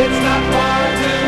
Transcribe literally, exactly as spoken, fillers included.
It's not far to